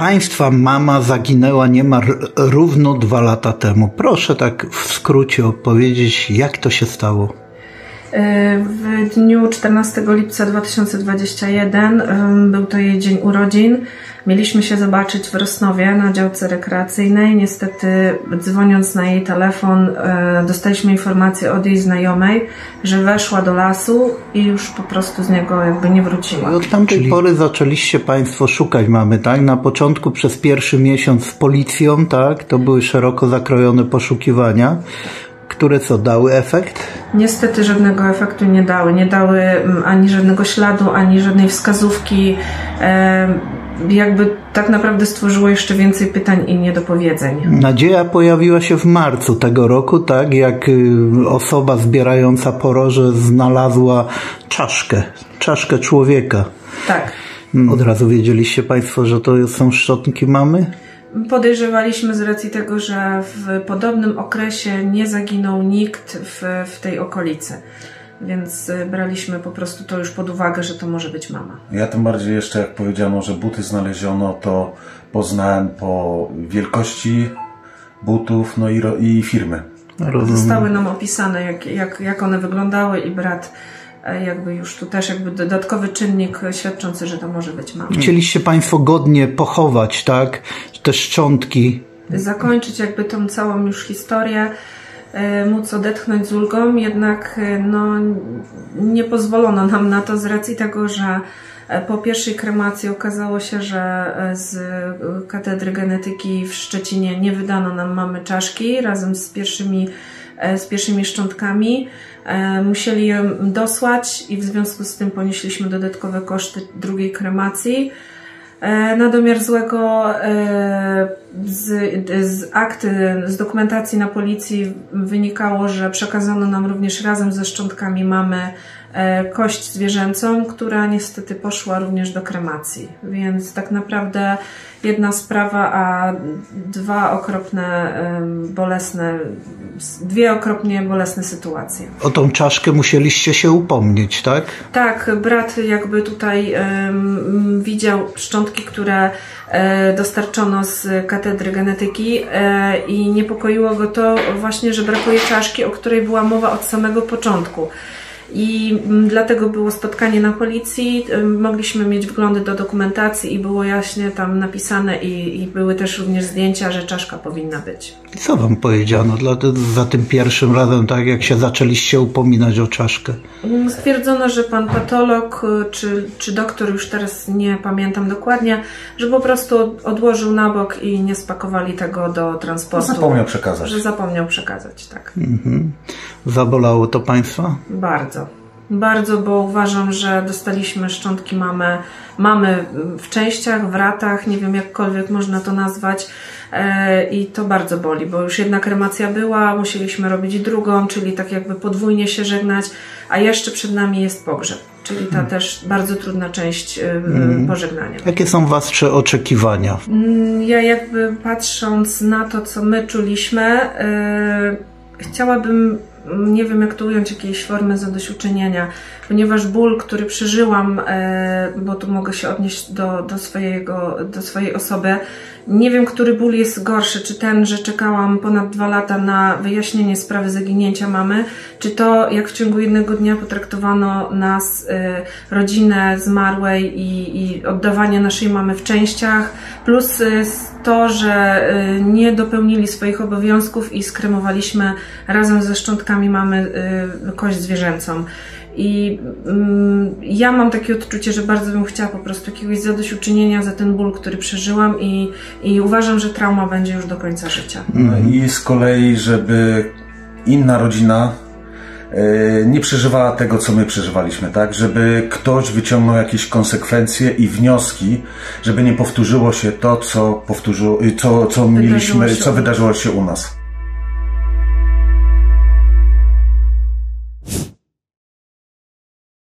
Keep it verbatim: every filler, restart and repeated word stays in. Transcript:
państwa mama zaginęła niemal równo dwa lata temu. Proszę tak w skrócie opowiedzieć, jak to się stało. W dniu czternastego lipca dwa tysiące dwudziestego pierwszego był to jej dzień urodzin. Mieliśmy się zobaczyć w Rosnowie na działce rekreacyjnej. Niestety dzwoniąc na jej telefon dostaliśmy informację od jej znajomej, że weszła do lasu i już po prostu z niego jakby nie wróciła. I od tamtej Czyli... pory zaczęliście państwo szukać mamy, tak? Na początku przez pierwszy miesiąc z policją, tak? To były szeroko zakrojone poszukiwania, które co, dały efekt? Niestety żadnego efektu nie dały. Nie dały ani żadnego śladu, ani żadnej wskazówki. E, jakby tak naprawdę stworzyło jeszcze więcej pytań i niedopowiedzeń. Nadzieja pojawiła się w marcu tego roku, tak? Jak osoba zbierająca poroże znalazła czaszkę, czaszkę człowieka. Tak. Od razu wiedzieliście państwo, że to są szczątki mamy? Podejrzewaliśmy z racji tego, że w podobnym okresie nie zaginął nikt w, w tej okolicy, więc braliśmy po prostu to już pod uwagę, że to może być mama. Ja tym bardziej jeszcze jak powiedziano, że buty znaleziono, to poznałem po wielkości butów, no i, i firmy. Rozumiem. Zostały nam opisane, jak, jak, jak one wyglądały i brat... jakby już tu też jakby dodatkowy czynnik świadczący, że to może być mama. Chcieliście państwo godnie pochować, tak? Te szczątki. Zakończyć jakby tą całą już historię, móc odetchnąć z ulgą, jednak no, nie pozwolono nam na to z racji tego, że po pierwszej kremacji okazało się, że z Katedry Genetyki w Szczecinie nie wydano nam mamy czaszki razem z pierwszymi z pierwszymi szczątkami. Musieli ją dosłać i w związku z tym ponieśliśmy dodatkowe koszty drugiej kremacji. Na domiar złego z, z akt, z dokumentacji na policji wynikało, że przekazano nam również razem ze szczątkami mamy kość zwierzęcą, która niestety poszła również do kremacji. Więc tak naprawdę jedna sprawa, a dwa okropne, bolesne, dwie okropnie bolesne sytuacje. O tą czaszkę musieliście się upomnieć, tak? Tak, brat jakby tutaj um, widział szczątki, które e, dostarczono z Katedry Genetyki e, i niepokoiło go to właśnie, że brakuje czaszki, o której była mowa od samego początku. I dlatego było spotkanie na policji, mogliśmy mieć wglądy do dokumentacji i było jaśnie tam napisane i, i były też również zdjęcia, że czaszka powinna być. I co wam powiedziano dla, za tym pierwszym razem, tak jak się zaczęliście upominać o czaszkę? Stwierdzono, że pan patolog czy, czy doktor, już teraz nie pamiętam dokładnie, że po prostu odłożył na bok i nie spakowali tego do transportu. Zapomniał przekazać. Że zapomniał przekazać, tak. Mhm. Zabolało to państwa? Bardzo. Bardzo, bo uważam, że dostaliśmy szczątki mamy, mamy w częściach, w ratach, nie wiem jakkolwiek można to nazwać e, i to bardzo boli, bo już jedna kremacja była, musieliśmy robić drugą, czyli tak jakby podwójnie się żegnać, a jeszcze przed nami jest pogrzeb, czyli ta hmm. też bardzo trudna część e, hmm. pożegnania. Jakie są wasze oczekiwania? Ja jakby patrząc na to, co my czuliśmy, e, chciałabym, nie wiem jak to ująć, jakiejś formy zadośćuczynienia, ponieważ ból, który przeżyłam, bo tu mogę się odnieść do, do, swojego, do swojej osoby, nie wiem, który ból jest gorszy, czy ten, że czekałam ponad dwa lata na wyjaśnienie sprawy zaginięcia mamy, czy to, jak w ciągu jednego dnia potraktowano nas, rodzinę zmarłej i, i oddawanie naszej mamy w częściach, plus to, że nie dopełnili swoich obowiązków i skremowaliśmy razem ze szczątkami mamy kość zwierzęcą. I mm, ja mam takie odczucie, że bardzo bym chciała po prostu jakiegoś zadośćuczynienia za ten ból, który przeżyłam i, i uważam, że trauma będzie już do końca życia. No i z kolei, żeby inna rodzina y, nie przeżywała tego, co my przeżywaliśmy, tak? Żeby ktoś wyciągnął jakieś konsekwencje i wnioski, żeby nie powtórzyło się to, co powtórzyło, co, co, co mieliśmy, co wydarzyło się u nas.